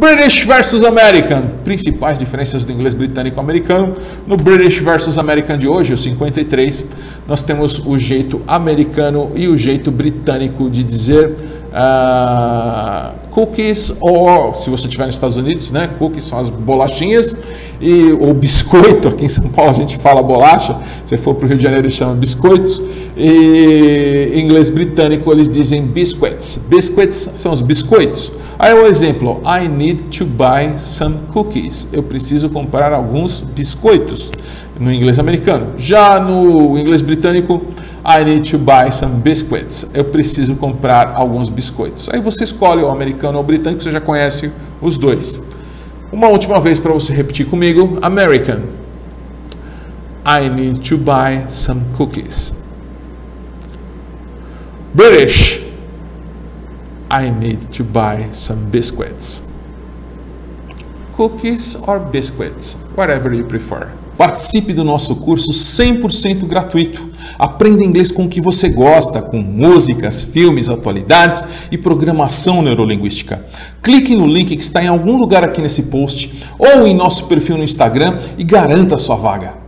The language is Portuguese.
British versus American, principais diferenças do inglês britânico-americano. No British versus American de hoje, o 53, nós temos o jeito americano e o jeito britânico de dizer cookies, ou se você estiver nos Estados Unidos, né, cookies são as bolachinhas, e o biscoito, aqui em São Paulo a gente fala bolacha, se for para o Rio de Janeiro eles chamam biscoitos, e em inglês britânico eles dizem biscuits, biscuits são os biscoitos. Aí um exemplo, I need to buy some cookies, eu preciso comprar alguns biscoitos, no inglês americano. Já no inglês britânico, I need to buy some biscuits. Eu preciso comprar alguns biscoitos. Aí você escolhe o americano ou o britânico, você já conhece os dois. Uma última vez para você repetir comigo. American. I need to buy some cookies. British. I need to buy some biscuits. Cookies or biscuits, whatever you prefer. Participe do nosso curso 100% gratuito. Aprenda inglês com o que você gosta, com músicas, filmes, atualidades e programação neurolinguística. Clique no link que está em algum lugar aqui nesse post ou em nosso perfil no Instagram e garanta a sua vaga.